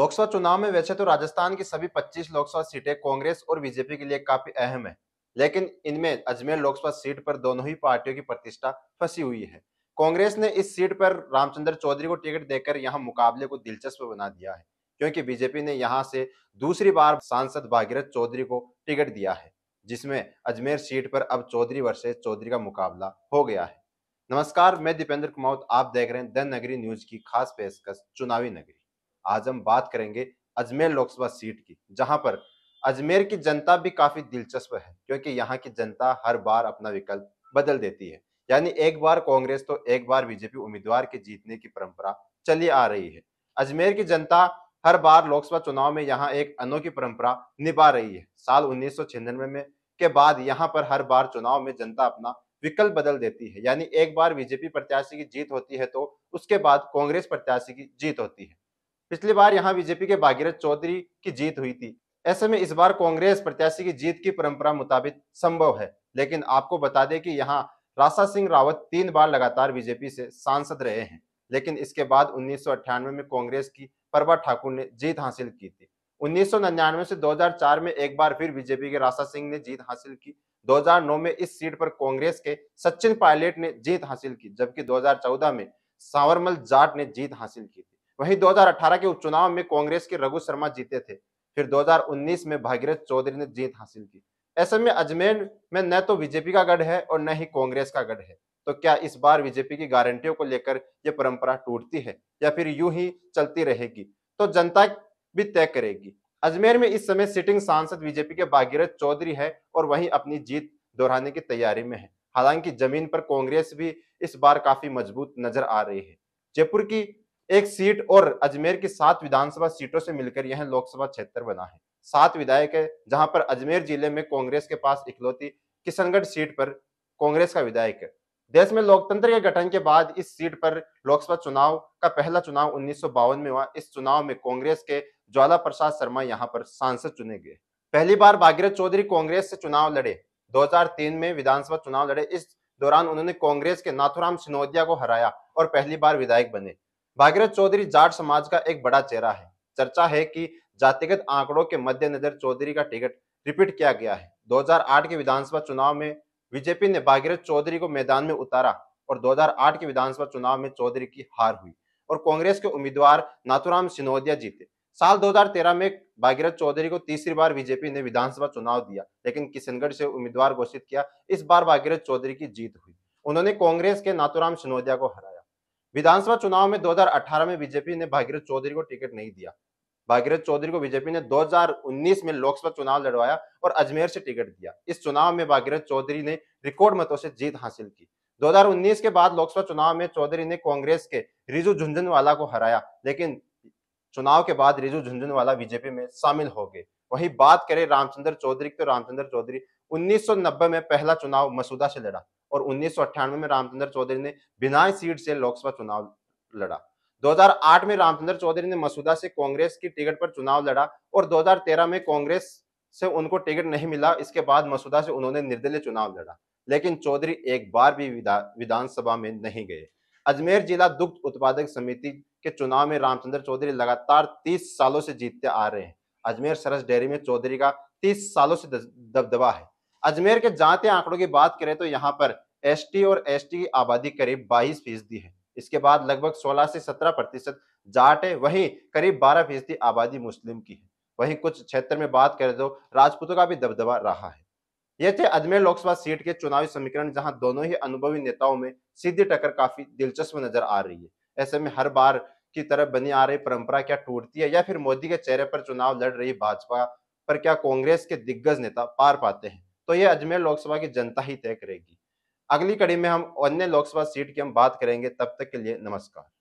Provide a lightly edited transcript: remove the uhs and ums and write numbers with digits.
लोकसभा चुनाव में वैसे तो राजस्थान की सभी 25 लोकसभा सीटें कांग्रेस और बीजेपी के लिए काफी अहम है, लेकिन इनमें अजमेर लोकसभा सीट पर दोनों ही पार्टियों की प्रतिष्ठा फंसी हुई है। कांग्रेस ने इस सीट पर रामचंद्र चौधरी को टिकट देकर यहां मुकाबले को दिलचस्प बना दिया है, क्योंकि बीजेपी ने यहां से दूसरी बार सांसद भागीरथ चौधरी को टिकट दिया है, जिसमें अजमेर सीट पर अब चौधरी वर्सेस चौधरी का मुकाबला हो गया है। नमस्कार, मैं दीपेंद्र कमौत, आप देख रहे हैं द नगरी न्यूज की खास पेशकश चुनावी नगरी। आज हम बात करेंगे अजमेर लोकसभा सीट की, जहां पर अजमेर की जनता भी काफी दिलचस्प है, क्योंकि यहां की जनता हर बार अपना विकल्प बदल देती है। यानी एक बार कांग्रेस तो एक बार बीजेपी उम्मीदवार के जीतने की परंपरा चली आ रही है। अजमेर की जनता हर बार लोकसभा चुनाव में यहां एक अनोखी परंपरा निभा रही है। साल 1996 में के बाद यहां पर हर बार चुनाव में जनता अपना विकल्प बदल देती है। यानी एक बार बीजेपी प्रत्याशी की जीत होती है तो उसके बाद कांग्रेस प्रत्याशी की जीत होती है। पिछली बार यहाँ बीजेपी के भागीरथ चौधरी की जीत हुई थी, ऐसे में इस बार कांग्रेस प्रत्याशी की जीत की परंपरा मुताबिक संभव है। लेकिन आपको बता दें कि यहाँ राशा सिंह रावत 3 बार लगातार बीजेपी से सांसद रहे हैं, लेकिन इसके बाद 1998 में कांग्रेस की प्रभा ठाकुर ने जीत हासिल की थी। 1999 से 2004 में एक बार फिर बीजेपी के राशा सिंह ने जीत हासिल की। 2009 में इस सीट पर कांग्रेस के सचिन पायलट ने जीत हासिल की, जबकि 2014 में सावरमल जाट ने जीत हासिल की थी। वहीं 2018 के उपचुनाव में कांग्रेस के रघु शर्मा जीते थे, फिर 2019 में भागीरथ चौधरी ने जीत हासिल की। ऐसे में अजमेर में न तो बीजेपी का गढ़ है और न ही कांग्रेस का गढ़ है। तो क्या इस बार बीजेपी की गारंटियों को लेकर यह परंपरा टूटती है या फिर यूं ही चलती रहेगी, तो जनता भी तय करेगी। अजमेर में इस समय सिटिंग सांसद बीजेपी के भागीरथ चौधरी है और वहीं अपनी जीत दोहराने की तैयारी में है। हालांकि जमीन पर कांग्रेस भी इस बार काफी मजबूत नजर आ रही है। जयपुर की 1 सीट और अजमेर की 7 विधानसभा सीटों से मिलकर यह लोकसभा क्षेत्र बना है। 7 विधायक है, जहां पर अजमेर जिले में कांग्रेस के पास इकलौती किशनगढ़ सीट पर कांग्रेस का विधायक है। देश में लोकतंत्र के गठन के बाद इस सीट पर लोकसभा चुनाव का पहला चुनाव 1952 में हुआ। इस चुनाव में कांग्रेस के ज्वाला प्रसाद शर्मा यहाँ पर सांसद चुने गए। पहली बार भागीरथ चौधरी कांग्रेस से चुनाव लड़े, 2003 में विधानसभा चुनाव लड़े। इस दौरान उन्होंने कांग्रेस के नाथुराम सिनोदिया को हराया और पहली बार विधायक बने। भागीरथ चौधरी जाट समाज का एक बड़ा चेहरा है। चर्चा है कि जातिगत आंकड़ों के मद्देनजर चौधरी का टिकट रिपीट किया गया है। 2008 के विधानसभा चुनाव में बीजेपी ने भागीरथ चौधरी को मैदान में उतारा और 2008 के विधानसभा चुनाव में चौधरी की हार हुई और कांग्रेस के उम्मीदवार नाथुराम सिनोदिया जीते। साल 2013 में भागीरथ चौधरी को तीसरी बार बीजेपी ने विधानसभा चुनाव दिया, लेकिन किशनगढ़ से उम्मीदवार घोषित किया। इस बार भागीरथ चौधरी की जीत हुई, उन्होंने कांग्रेस के नाथुराम सिनोदिया को हराया। विधानसभा चुनाव में 2018 में बीजेपी ने भागीरथ चौधरी को टिकट नहीं दिया। भागीरथ चौधरी को बीजेपी ने 2019 में लोकसभा चुनाव लड़वाया और अजमेर से टिकट दिया। इस चुनाव में भागीरथ चौधरी ने रिकॉर्ड मतों से जीत हासिल की। 2019 के बाद लोकसभा चुनाव में चौधरी ने कांग्रेस के रिजु झुंझुनवाला को हराया, लेकिन चुनाव के बाद रिजु झुंझुनवाला बीजेपी में शामिल हो गए। वहीं बात करें रामचंद्र चौधरी की, तो रामचंद्र चौधरी 1990 में पहला चुनाव मसूदा से लड़ा और 1998 में रामचंद्र चौधरी ने बिनाई सीट से लोकसभा चुनाव लड़ा। 2008 में रामचंद्र चौधरी ने मसूदा से कांग्रेस की टिकट पर चुनाव लड़ा और 2013 में कांग्रेस से उनको टिकट नहीं मिला। इसके बाद मसूदा से उन्होंने निर्दलीय चुनाव लड़ा, लेकिन चौधरी एक बार भी विधानसभा में नहीं गए। अजमेर जिला दुग्ध उत्पादक समिति के चुनाव में रामचंद्र चौधरी लगातार 30 सालों से जीतते आ रहे हैं। अजमेर सरस डेयरी में चौधरी का 30 सालों से दबदबा है। अजमेर के जाति आंकड़ों की बात करें तो यहाँ पर एसटी और एसटी की आबादी करीब 22% है। इसके बाद लगभग 16 से 17% जाट है, वहीं करीब 12% आबादी मुस्लिम की है। वहीं कुछ क्षेत्र में बात करें तो राजपूतों का भी दबदबा रहा है। ये थे अजमेर लोकसभा सीट के चुनावी समीकरण, जहां दोनों ही अनुभवी नेताओं में सीधी टक्कर काफी दिलचस्प नजर आ रही है। ऐसे में हर बार की तरफ बनी आ रही परंपरा क्या टूटती है, या फिर मोदी के चेहरे पर चुनाव लड़ रही भाजपा पर क्या कांग्रेस के दिग्गज नेता पार पाते हैं, तो यह अजमेर लोकसभा की जनता ही तय करेगी। अगली कड़ी में हम अन्य लोकसभा सीट की हम बात करेंगे। तब तक के लिए नमस्कार।